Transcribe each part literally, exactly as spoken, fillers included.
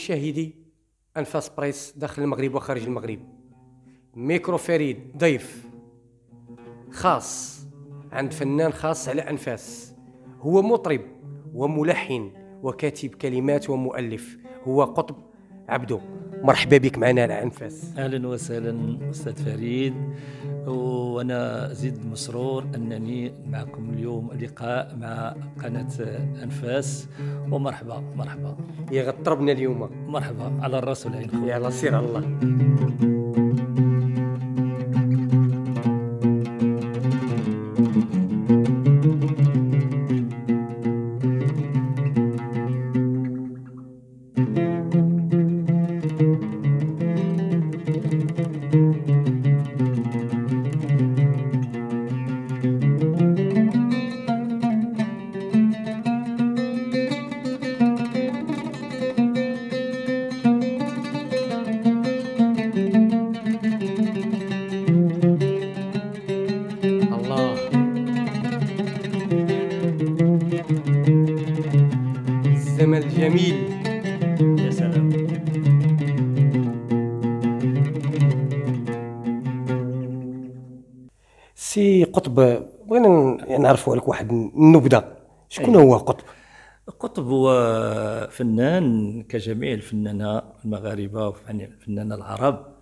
مشاهدي أنفاس بريس داخل المغرب وخارج المغرب. ميكرو فريد ضيف خاص عند فنان خاص على أنفاس. هو مطرب وملحن وكاتب كلمات ومؤلف، هو قطب عبدو. مرحبا بك معنا على أنفاس. أهلا وسهلا أستاذ فريد، وأنا زيد مسرور أنني معكم اليوم لقاء مع قناة أنفاس، ومرحبا مرحبا. يا غطربنا اليوم. مرحبا على الرأس والعين. يا على سير الله. قطب، بغينا نعرفوا عليك واحد النبذه، شكون هو قطب؟ قطب هو فنان كجميع الفنانه المغاربه والفنانه العرب.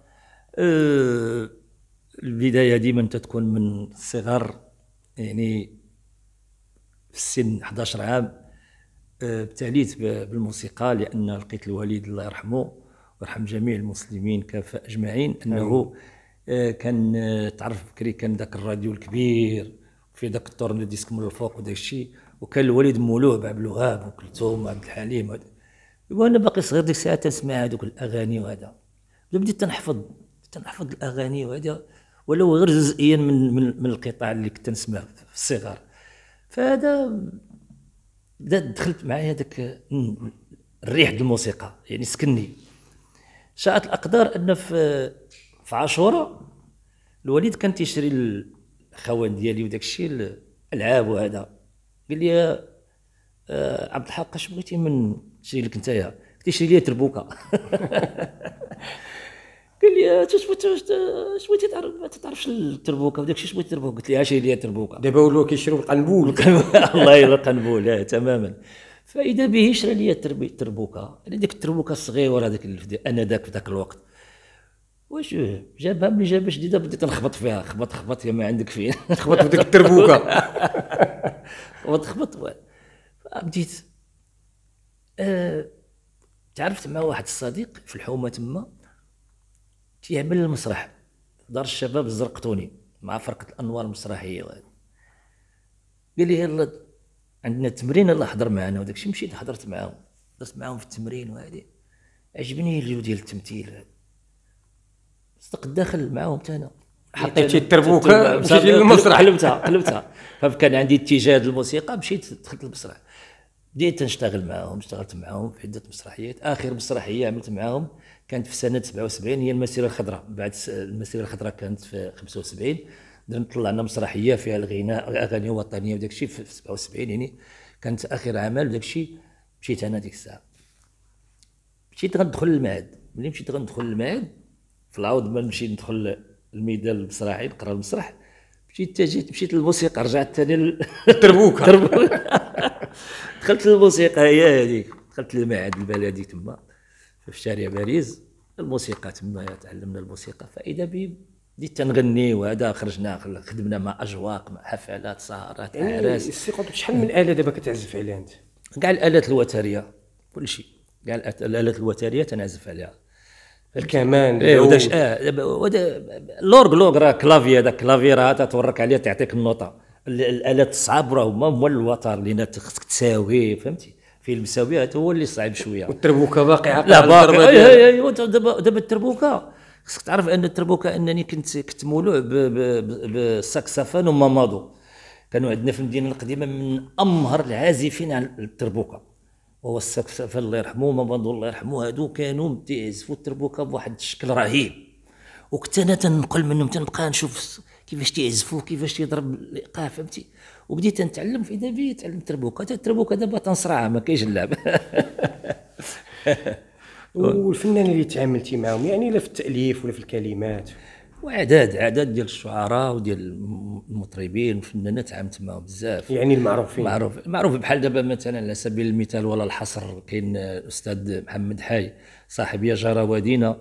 أه البدايه ديما تتكون من الصغر، يعني في السن أحد عشر عام أه ابتليت بالموسيقى، لان لقيت الوالد الله يرحمه ويرحم جميع المسلمين كافه اجمعين انه كان تعرف بكري، كان ذاك الراديو الكبير في ذاك التورن ديسك من الفوق وداك الشيء، وكان الوالد مولوع بعبد الوهاب وكلثوم وعبد الحليم، وانا باقي صغير ديك الساعه تنسمع هذوك الاغاني. وهذا بديت تنحفظ تنحفظ الاغاني، وهذا ولو غير جزئيا من من, من القطاع اللي كنت نسمع في الصغر. فهذا دخلت معايا هذاك الريح ديال الموسيقى، يعني سكني. شاءت الاقدار ان في في عاشوراء الوالد كان تيشري الخوان ديالي وداك الشيء الالعاب، وهذا قال لي آه عبد الحق اش بغيتي من نشري لك نتايا؟ تيشري لي تربوكه. قال لي اش بغيتي تعرف؟ ما تعرفش التربوكه وداك الشيء، اش بغيتي تربوكه؟ قلت لها شري لي تربوكه. دابا ولاو كيشريو القنبول. الله يلا القنبول تماما. فاذا به شرى لي التربوكه، ديك التربوكه الصغيره هذاك انا ذاك في ذاك الوقت. واش جابها؟ ملي جابها شديده بديت نخبط فيها، خبط خبط يا ما عندك فين. خبط بديك التربوكه. خبط خبط بديت أه... تعرفت مع واحد الصديق في الحومه تما تيعمل المسرح دار الشباب الزرقطوني مع فرقه الانوار المسرحيه. قال لي يلا عندنا تمرين، يلا حضر معنا وداك الشيء. مشيت حضرت معاهم، درت معاهم في التمرين، وهذه عجبني الجو ديال التمثيل. صدق داخل معاهم حتى انا حطيتي التربوكه مشيتي للمسرح، قلبتها قلبتها فكان عندي اتجاه للموسيقى، مشيت دخلت المسرح، بديت نشتغل معاهم. اشتغلت معاهم في عده مسرحيات. اخر مسرحيه عملت معاهم كانت في سنه سبعة وسبعين، هي المسيره الخضراء. بعد المسيره الخضراء كانت في خمسة وسبعين، درنا طلعنا مسرحيه فيها الغناء اغاني وطنيه وداك الشيء في سبعة وسبعين، يعني كانت اخر عمل وداك الشيء. مشيت انا ديك الساعه مشيت غندخل للمعهد. ملي مشيت غندخل للمعهد في العوض ما نمشي ندخل الميدان المسرحي نقرا المسرح، مشيت تجيت مشيت للموسيقى، رجعت ثاني للتربوكه. دخلت للموسيقى هي هذيك، دخلت للمعهد البلدي تما في شارع باريس، الموسيقى تما تعلمنا الموسيقى. فاذا بي بديت تنغني، وهذا خرجنا خدمنا مع اجواق، مع حفلات، سهرات، اعراس. السي قطب شحال من اله دابا كتعزف عليها انت؟ كاع الالات الوتريه، كل شيء، كاع الالات الوتريه تنعزف عليها. الكمان ايه وداك اه لورغلوغ راه كلافي، هذاك كلافي راه تتورك عليه تعطيك النوطه. الالات الصعاب راه هما هما الوتر اللي خصك تساوي، فهمتي؟ في المساويه هذا هو اللي صعيب شويه. والتربوكه باقي عاقله. لا باقي ايوا دابا دابا التربوكه خصك تعرف ان التربوكه انني كنت كنت مولوع بالساكسفون ومامادو. كانوا عندنا في المدينه القديمه من امهر العازفين على التربوكه، وهو الساكسفون الله يرحمه مامادو الله يرحمه. هادو كانوا تيعزفوا التربوكه بواحد الشكل رهيب، وكنت انا تنقل منهم، تنبقى نشوف كيفاش تيعزفوا كيفاش تيضرب الايقاع، فهمتي؟ وبديت نتعلم. في اذا بي تعلمت التربوكه، حتى التربوكه دابا تنصرعها ما كاينش اللعب. والفنان اللي تعاملتي معهم يعني لا في التاليف ولا في الكلمات؟ وعداد عدد ديال الشعراء وديال المطربين والفنانات عامت معاهم بزاف، يعني المعروفين معروف معروف بحال دابا مثلا على سبيل المثال ولا الحصر، كاين الاستاذ محمد حاي صاحب يا جرى وادينا،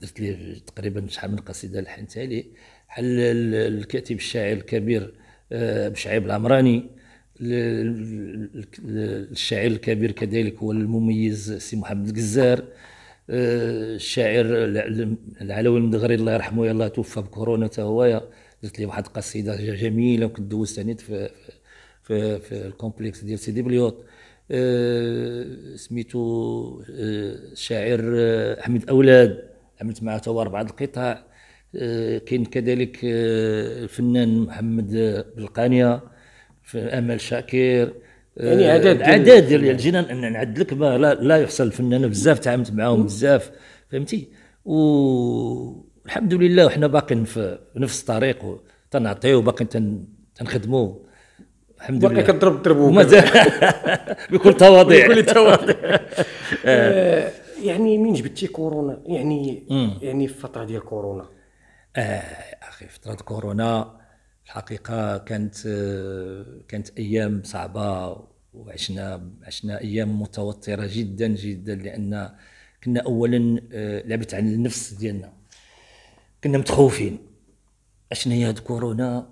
درت ليه تقريبا شحال من قصيده لحنتها ليه، بحال الكاتب الشاعر الكبير أبو الشعيب العمراني، الشاعر الكبير كذلك هو المميز سي محمد القزار، الشاعر العلوي المدغري الله يرحمه يلاه توفى بكورونا تا هو، درت ليه واحد القصيده جميله وكنت دوزت هنا في في في الكومبلكس ديال سيدي بليوت، سميتو الشاعر احمد اولاد عملت معاه تا هو اربعه القطع، كاين كذلك الفنان محمد بالقانيه، في امل شاكر، يعني عدد عدد ديال الجنان ان نعد لك ما لا, لا يحصل. الفنانه بزاف تعاملت معاهم بزاف فهمتي، والحمد لله وحنا باقيين في نفس الطريق تنعطيو وباقيين تنخدموا الحمد لله، باقي كنضرب الضرب بكل تواضع بكل تواضع. يعني من جبتي كورونا يعني مم. يعني في الفتره ديال كورونا اه اخي فتره كورونا الحقيقه كانت كانت ايام صعبه، وعشنا عشنا ايام متوتره جدا جدا، لان كنا اولا لعبت عن النفس ديالنا، كنا متخوفين اشنو هي هاد كورونا،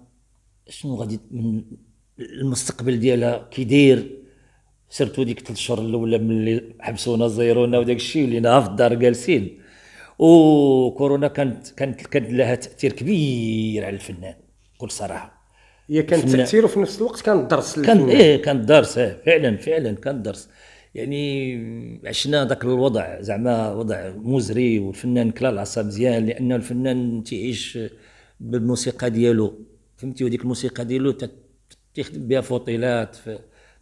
شنو غادي من المستقبل ديالها كيدير، سيرتو ديك ثلاث شهور الاولى ملي حبسونا زيرونا وداك الشيء ولينا في الدار جالسين، وكورونا كانت كانت كانت لها تاثير كبير على الفنان بكل صراحه، هي كان تاثير وفي نفس الوقت كان درس كان ايه كان درس اه فعلا فعلا كان درس، يعني عشنا ذاك الوضع زعما وضع مزري، والفنان كلا العصا مزيان لان الفنان تيعيش بالموسيقى ديالو فهمتي، وديك الموسيقى ديالو تخدم بها في اوطيلات في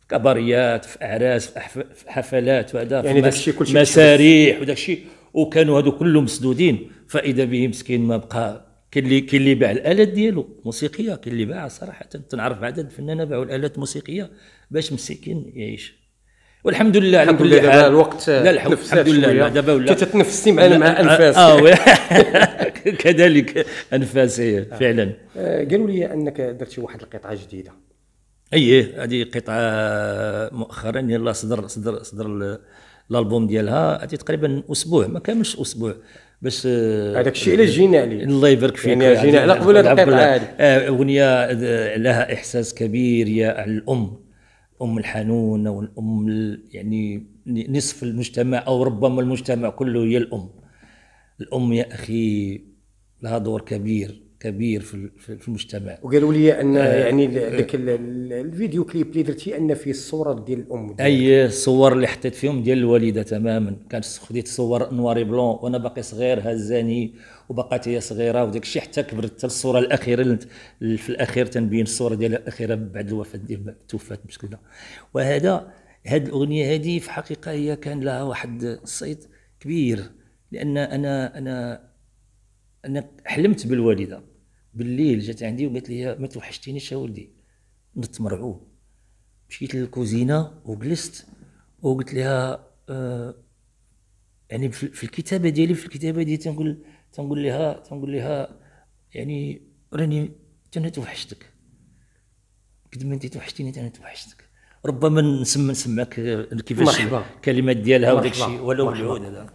كباريات في اعراس في حفلات وهذا يعني داك الشيء كلشي مساريح وداك الشيء، وكانوا هادو كلهم مسدودين، فاذا به مسكين ما بقى، كاين اللي كاين اللي باع الالات ديالو موسيقيه، كاين اللي باع صراحه تنعرف عدد فنانين باعوا الالات موسيقيه باش مسكين يعيش، والحمد لله على كل حال الوقت لا الحمد لله دابا ولا تتنفسي معنا مع انفاس اه كذلك انفاس فعلا. قالوا لي انك درتي واحد القطعه جديده. ايه هذه قطعه مؤخرا يلا صدر صدر صدر الالبوم ديالها، هذه تقريبا اسبوع ما كاملش اسبوع باش هذاك الشيء اللي جينا عليه الله يبارك فيك، يعني جينا على قبل هذه القطعه اغنيه لها احساس كبير يا الام، ام الحنونه والام يعني نصف المجتمع او ربما المجتمع كله هي الام، الام يا اخي لها دور كبير كبير في في المجتمع. وقالوا لي ان يعني ذاك الفيديو كليب اللي درتي ان فيه الصوره ديال الام اي الصور اللي حطيت فيهم ديال الوالده تماما، كانت خديت صور نواري بلون وانا باقي صغير هزاني وبقات هي صغيره وداك الشيء حتى كبرت، حتى الصوره الاخيره اللي في الاخير تنبين الصوره ديالها الاخيره بعد الوفاه ديال توفات بشكلها. وهذا هذه الاغنيه هذه في الحقيقه هي كان لها واحد الصيت كبير، لان انا انا انا حلمت بالوالده بالليل، جات عندي وقالت لي ما توحشتينيش يا ولدي، نط مرعوب، مشيت للكوزينه وجلست وقلت لها آه يعني في الكتابه ديالي في الكتابه ديالي تنقول تنقول لها تنقول لها يعني راني انا توحشتك، قد ما انت توحشتيني انا توحشتك، ربما نسمع نسمعك كيفاش الكلمات ديالها وداك الشيء ولو بالعود هذا.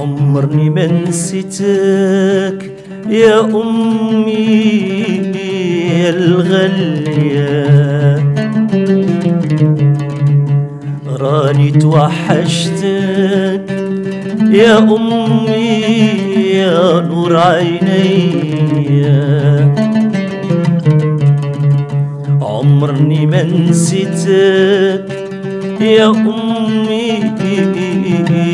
عمرني ما نسيت يا أمي الغالية راني توحشتك يا أمي يا نور عيني عمرني ما نسيتك يا أمي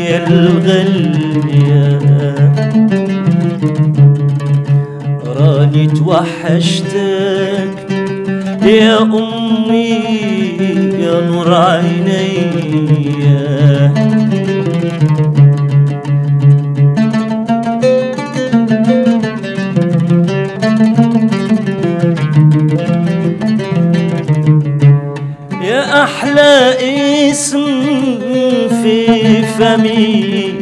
يا الغالية راني توحشتك يا أمي يا نور عيني أحلى اسم في فمي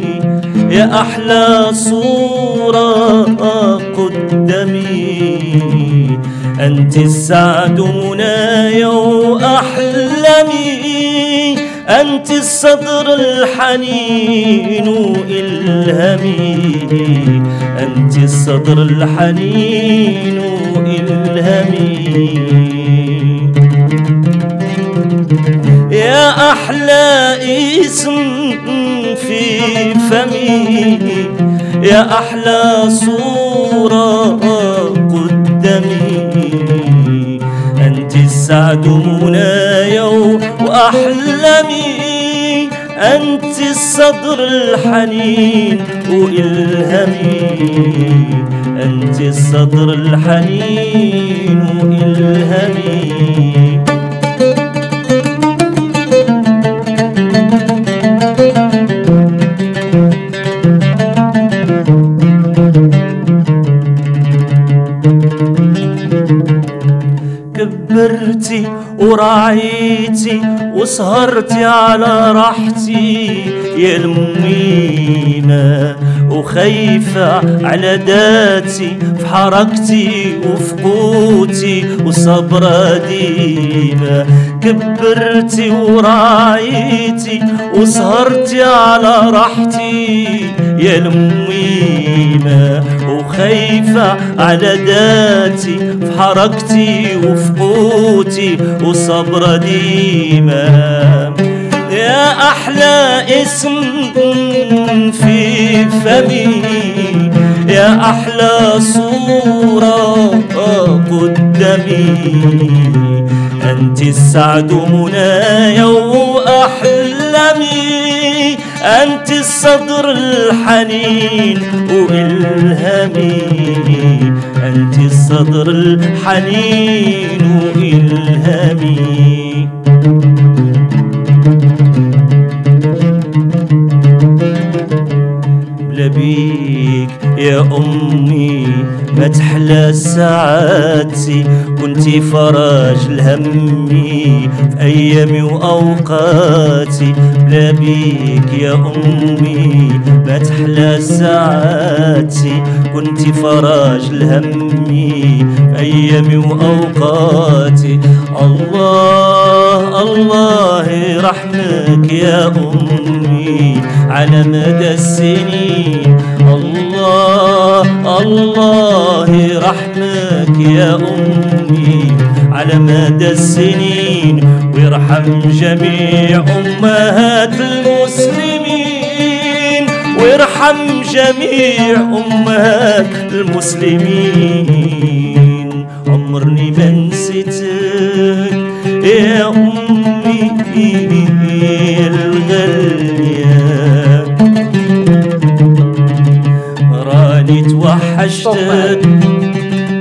يا أحلى صورة قدامي أنت السعد منايا وأحلامي أنت الصدر الحنين وإلهمي أنت الصدر الحنين وإلهمي يا أحلى اسم في فمي يا أحلى صورة قدامي أنت السعد منايا وأحلامي أنت الصدر الحنين وإلهمي أنت الصدر الحنين وإلهمي كبرتي وراعيتي وسهرتي على راحتي يا الميمة وخايفة على داتي في حركتي وفي قوتي وصبرة ديمة كبرتي وراعيتي وسهرتي على راحتي يا الميمة وخايفة على داتي في حركتي وفي قوتي وصبرة ديمة يا أحلى اسم في فمي يا أحلى صورة قدامي أنت السعد منايا وأحلامي أنت الصدر الحنين وإلهامي أنت الصدر الحنين وإلهامي بيك يا أمي ما تحلى ساعاتي كنتي فرج لهمي في أيامي وأوقاتي بلا بيك يا أمي ما تحلى ساعاتي كنتي فرج لهمي في أيامي وأوقاتي الله الله رحمك يا أمي على مدى السنين الله الله رحمك يا أمي على مدى السنين ويرحم جميع أمهات المسلمين ويرحم جميع أمهات المسلمين عمرني ما نسيتك يا أمي الغالية راني توحشتك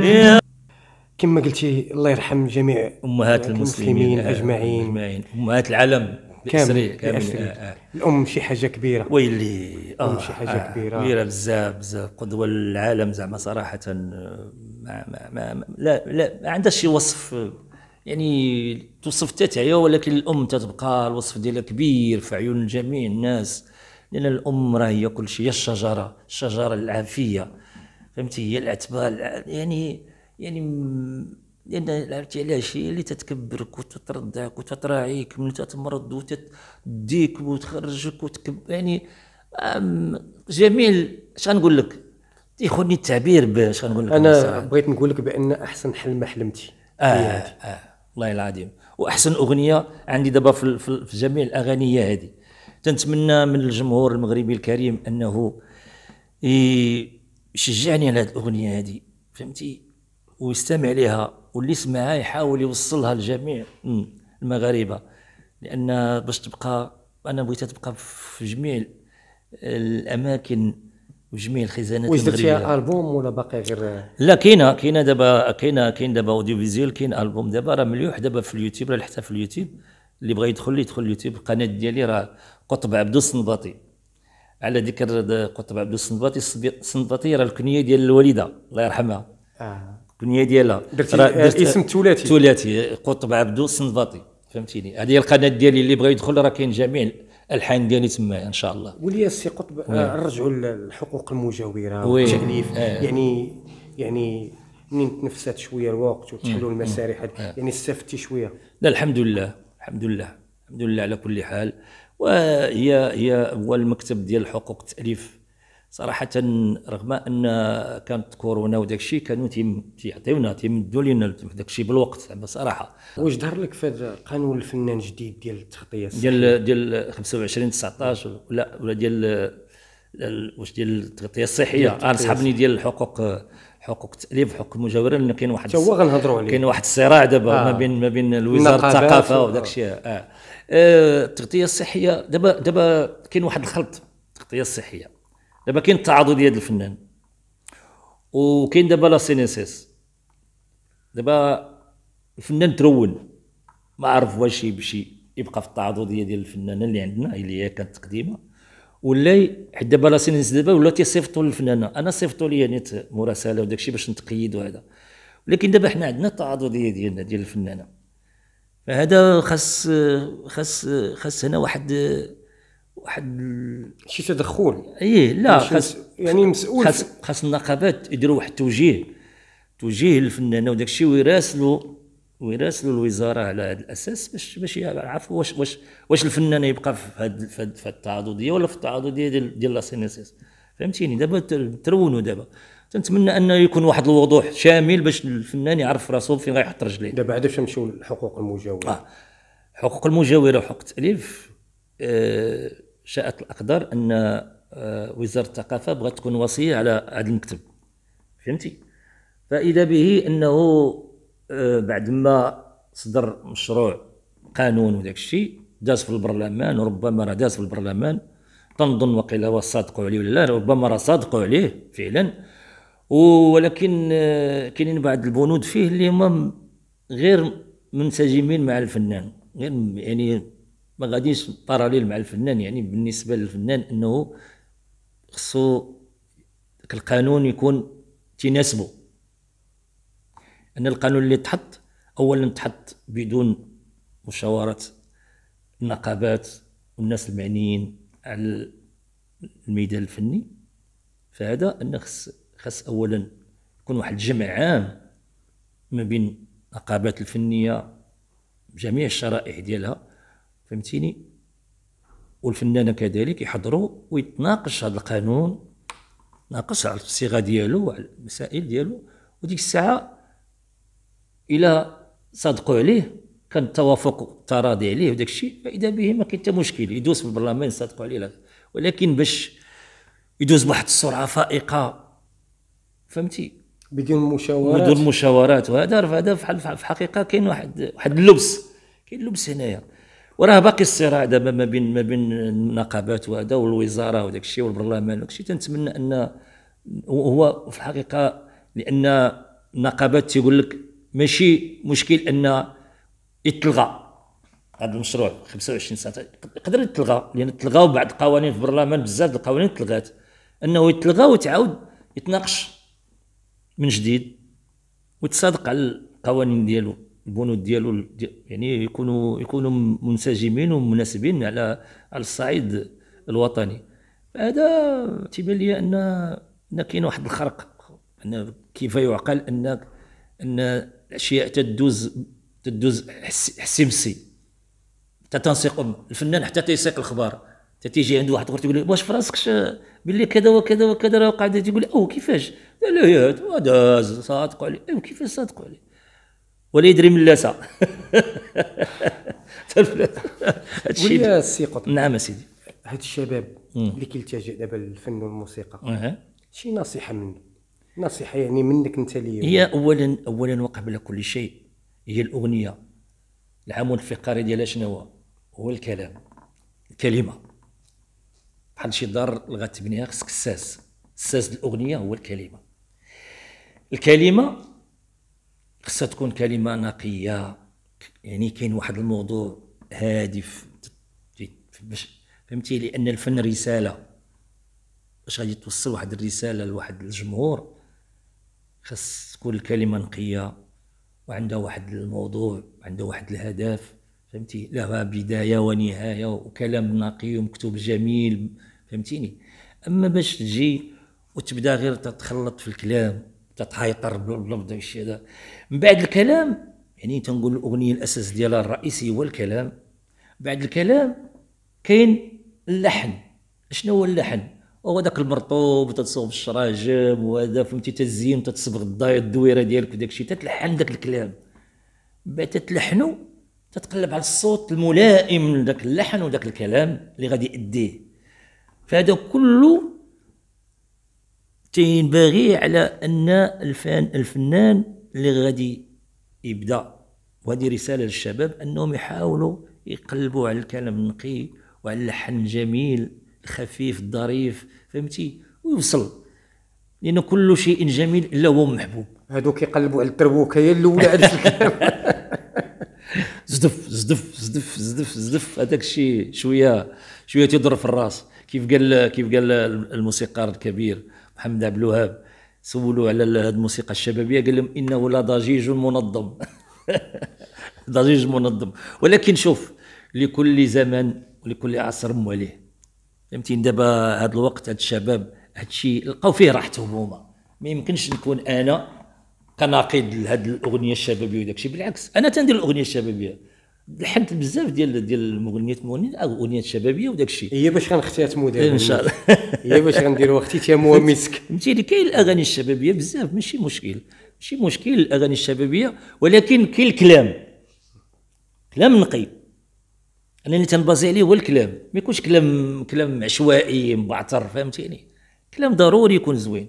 يا كما قلتي الله يرحم جميع أمهات المسلمين أجمعين أجمعين أمهات العالم كامل كامل الأم شي حاجة كبيرة ويلي الأم شي حاجة كبيرة كبيرة بزاف بزاف قدوة للعالم زعما صراحة ما ما ما لا لا ما عندهاش شي وصف يعني توصف تاعها ولكن الام تتبقى الوصف ديالها كبير في عيون جميع الناس لان الام راه هي كل شيء هي الشجره الشجره العافيه فهمتي هي الاعتبار يعني يعني لان عرفتي علاش هي اللي تتكبرك وتترضعك وتتراعيك من تتمرض وتديك وتخرجك وتكب يعني جميل شنو نقول لك تيخوني التعبير باش غنقول لك. انا بغيت نقول لك بان احسن حلم حلمتي اه اه والله العظيم، واحسن اغنيه عندي دابا في, في جميع الاغاني هي هذه. تنتمنى من الجمهور المغربي الكريم انه يشجعني على هذه الاغنيه هذه، فهمتي، ويستمع لها، واللي يسمعها يحاول يوصلها لجميع المغاربه، لان باش تبقى، انا بغيتها تبقى في جميع الاماكن وجميع الخزانات المغربيه. واش درتيها البوم ولا باقي غير؟ لا، كاينه كاينه دابا كاينه كاين دابا اوديو فيزيول، كاين البوم دابا راه مليوح دابا في اليوتيوب، راه حتى في اليوتيوب اللي بغى يدخل يدخل اليوتيوب. القناه ديالي راه قطب عبدو السنباطي. على ذكر قطب عبدو السنباطي، السنباطي راه الكنيه ديال الوالده الله يرحمها. اه الكنيه ديالها الاسم الثلاثي الثلاثي قطب عبدو السنباطي، فهمتيني. هذه القناه ديالي اللي بغى يدخل راه كاين جميع الحين ديالي تما ان شاء الله. ولي السي قطب، نرجعوا للحقوق المجاوره والتاليف. يعني يعني منين تنفست شويه الوقت وتحلوا المسارح، يعني استفدتي شويه؟ لا، الحمد لله الحمد لله الحمد لله على كل حال. وهي هي هو المكتب ديال الحقوق التاليف صراحه، رغم ان كانت كورونا وداك الشيء كانوا تيعطيونا تيمدوا لنا داك الشيء بالوقت بصراحه. واش ظهر لك في هذا القانون الفنان الجديد ديال التغطيه ديال ديال خمسة وعشرين تسعطاش ولا ولا ديال واش ديال التغطيه الصحيه؟ انا صحابني ديال الحقوق، حقوق التاليف، حقوق المجاوره، لان كاين واحد تا هو غنهضروا عليه، كاين واحد الصراع دابا آه. ما بين ما بين الوزاره الثقافه وداك الشيء اه التغطيه الصحيه. دابا دابا كاين واحد الخلط. التغطيه الصحيه دابا كاين التعاضد ديال الفنان، وكاين دابا لا سينيسيس. دابا الفنان ترون، ما عرف واش يمشي يبقى في التعاضديه ديال الفنانه اللي عندنا اللي هي كانت تقديمه، ولا حيت دابا لا سينيسيس دابا ولا تيصيفطوا للفنانه. انا صيفطوا لي نيت مراسله وداك الشيء باش نتقيد وهذا، ولكن دابا حنا عندنا التعاضديه ديالنا ديال الفنانه. فهذا خاص خاص خاص هنا واحد واحد شي تدخل. ايه لا، خاص يعني مسؤول، خاص خاص النقابات يديروا واحد التوجيه توجيه للفنانه وداك الشيء، ويراسلوا ويراسلوا الوزاره على هذا الاساس باش باش يعرفوا واش واش واش الفنان يبقى في هذا في التعاضديه ولا في التعاضديه ديال ديال لا سينيسيس، فهمتيني. دابا ترونوا دابا، تنتمنى انه يكون واحد الوضوح شامل باش الفنان يعرف راسو فين غيحط رجليه. دابا عاد باش نمشيو للحقوق المجاوره. آه. حقوق المجاوره وحقوق التاليف، آه شاءت الاقدار ان وزاره الثقافه بغات تكون وصيه على هذا المكتب، فهمتي. فاذا به انه بعد ما صدر مشروع قانون وداك الشيء داز في البرلمان، وربما راه داز في البرلمان، تنظن وقيل هو صادقوا عليه ولا لا، ربما راه صادقوا عليه فعلا، ولكن كاينين بعض البنود فيه اللي هما غير منسجمين مع الفنان، غير يعني ما غاديش باراليل مع الفنان. يعني بالنسبه للفنان انه خصو داك القانون يكون تيناسبو، ان القانون اللي تحط اولا تحط بدون مشاوره النقابات والناس المعنيين على الميدان الفني. فهذا ان خص خص اولا يكون واحد الجمع عام ما بين النقابات الفنيه بجميع الشرائح ديالها، فهمتيني، والفنانه كذلك يحضروا ويتناقش هذا القانون، ناقش على الصيغه ديالو وعلى المسائل ديالو، وديك الساعه الى صادقوا عليه كان التوافق تراضي عليه وداك الشيء، فاذا به ما كاين حتى مشكل، يدوز في البرلمان يصادقوا عليه لك. ولكن باش يدوز بواحد السرعه فائقه، فهمتي، بدون مشاورات بدون مشاورات وهذا فهذا في الحقيقه كاين واحد واحد اللبس، كاين اللبس هنايا. وراه باقي الصراع دابا ما بين ما بين النقابات وهذا والوزاره وداك الشيء والبرلمان وداك الشيء. تنتمنى ان هو في الحقيقه، لان النقابات تيقول لك ماشي مشكل ان يتلغى هذا المشروع خمسة وعشرين سنة، يقدر يتلغى، لان تلغاو بعض القوانين في البرلمان، بزاف القوانين تلغات، انه يتلغى وتعاود يتناقش من جديد ويتصادق على القوانين ديالو، البنود ديالو، يعني يكونوا يكونوا منسجمين ومناسبين على على الصعيد الوطني. فهذا تيبان لي ان ان كاين واحد الخرق، ان كيف يعقل ان ان الاشياء تدوز تدوز حسي بسي، حتى تنسيق الفنان، حتى تيسيق الخبار، تيجي عند واحد اخر تقول له واش في راسكش باللي كذا وكذا وكذا راه قاعد، تيقول له او كيفاش؟ لا لا هذا داز صادقوا عليه. او كيفاش صادقوا عليه؟ ولا يدري من لاسا هادشي. ويا السي قطب، نعم اسيدي، هاد الشباب اللي كيلتجئ دابا للفن والموسيقى، أه. شي نصيحه مني، نصيحه يعني منك انت ليا؟ هي اولا اولا وقبل كل شيء هي الاغنيه، العمود الفقري ديالها شنو هو؟ الكلام، الكلمه. بحال شي دار اللي غتبنيها خصك الساس، الساس الاغنيه هو الكلمه. الكلمه خصها تكون كلمه نقيه، يعني كاين واحد الموضوع هادف باش فهمتي، لان الفن رساله، باش غادي توصل واحد الرساله لواحد الجمهور خص تكون الكلمه نقيه وعندها واحد الموضوع، عندها واحد الهدف فهمتي، لها بدايه ونهايه وكلام نقي ومكتوب جميل فهمتيني. اما باش تجي وتبدا غير تتخلط في الكلام تتحيطر باللفظ والشيء هذا، من بعد الكلام يعني تنقول الاغنيه الاساس ديالها الرئيسي هو الكلام. بعد الكلام كاين اللحن. شنو هو اللحن؟ هو داك المرطوب تتصوب الشراجم وهذا فهمتي، تزيين تتصبغ الضايد الدويره ديالك وداك الشيء، تتلحن داك الكلام، بعد تتلحنو تتقلب على الصوت الملائم لذاك اللحن وذاك الكلام اللي غادي يأديه. فهذا كله تينبغي على ان الفن الفنان اللي غادي يبدا، وهذه رساله للشباب انهم يحاولوا يقلبوا على الكلام النقي وعلى اللحن الجميل الخفيف الظريف فهمتي، ويوصل، لان كل شيء جميل الا هو محبوب. هذوك يقلبوا على التربوكه هي الاولى على الكلام زدف زدف زدف زدف زدف، هذاك الشيء شويه شويه تيضرب في الراس. كيف قال كيف قال الموسيقار الكبير محمد عبد الوهاب، سولوا على هذه الموسيقى الشبابيه قال لهم انه لا ضجيج منظم ضجيج منظم. ولكن شوف، لكل زمن ولكل عصر مواليه فهمتي. دابا هذا الوقت هاد الشباب هاد الشيء لقاو فيه راحتهم هما، ما يمكنش نكون انا كناقد لهاد الاغنيه الشبابيه وداك الشيء، بالعكس انا تندير الاغنيه الشبابيه، لحنت بزاف ديال ديال المغنيات المغنيين الاغنيات الشبابيه وداك الشيء. هي باش غنختار موديل ان شاء الله هي باش غنديروا اختي تيمو مسك فهمتي. اللي كاين الاغاني الشبابيه بزاف، ماشي مشكل ماشي مشكل الاغاني الشبابيه، ولكن كاين الكلام، كلام نقي. انا اللي تنبازي عليه هو الكلام، ما يكونش كلام كلام عشوائي مبعثر فهمتيني. كلام ضروري يكون زوين،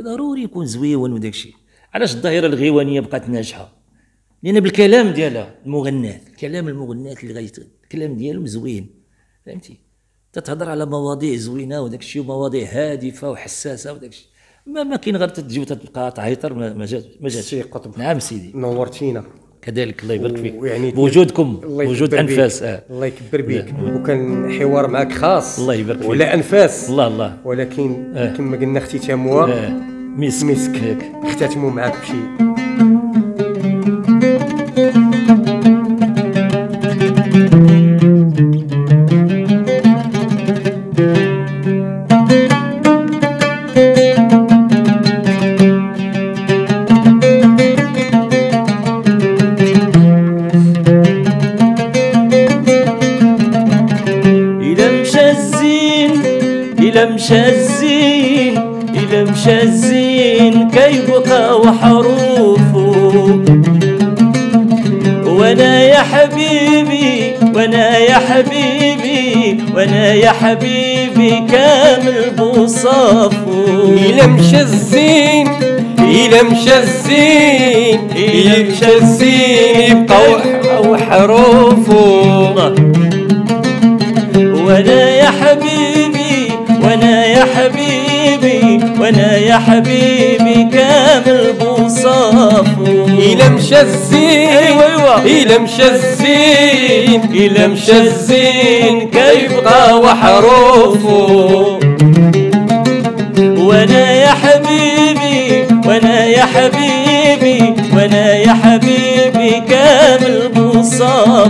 ضروري يكون زويون وداك الشيء. علاش الظاهره الغيوانيه بقات ناجحه؟ لان بالكلام ديالها المغنات، كلام المغنات اللي غادي الكلام ديالهم زوين فهمتي، تتهضر على مواضيع زوينه وداك الشيء، ومواضيع هادفه وحساسه وداك الشيء. ما ما كاين غير تتجي وتتبقى تعيطر ما جاتش ما جاتش. قطب، نعم سيدي، نورتينا كذلك، الله يبارك فيك بوجودكم، وجود انفاس. آه. الله يكبر بيك، وكان حوار معك خاص. الله يبارك فيك ولا انفاس. الله الله. ولكن آه. كما قلنا اختتامها آه. مسك مسك اختتموا معك بشي وحروفه. وانا يا حبيبي وانا يا حبيبي وانا يا حبيبي كامل بوصافه. إلا مشى الزين إلا مشى الزين إلا مشى الزين يبقى وحروفه. وانا يا حبيبي وانا يا حبيبي وانا يا حبيبي كامل بوصافه. إلا مشى الزين إلا مشى الزين إلا مشى الزين كيبقى وحروفه. وانا يا حبيبي وانا يا حبيبي وانا يا حبيبي كامل بوصافه.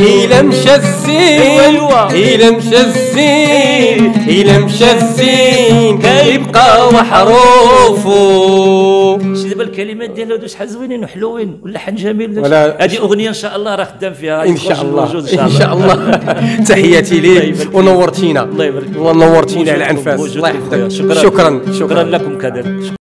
إلى مشى الزين إلى مشى الزين إلى مشى الزين كيبقى وحروفه. شتي دابا الكلمات ديالها هادو شحال زوينين وحلوين واللحن جميل. هذه أغنية إن شاء الله راه خدام فيها إن شاء الله. إن شاء الله تحياتي ليك ونورتينا. الله يبارك فيك ونورتينا على أنفاس. الله يحفظك. شكرا شكرا لكم كذلك.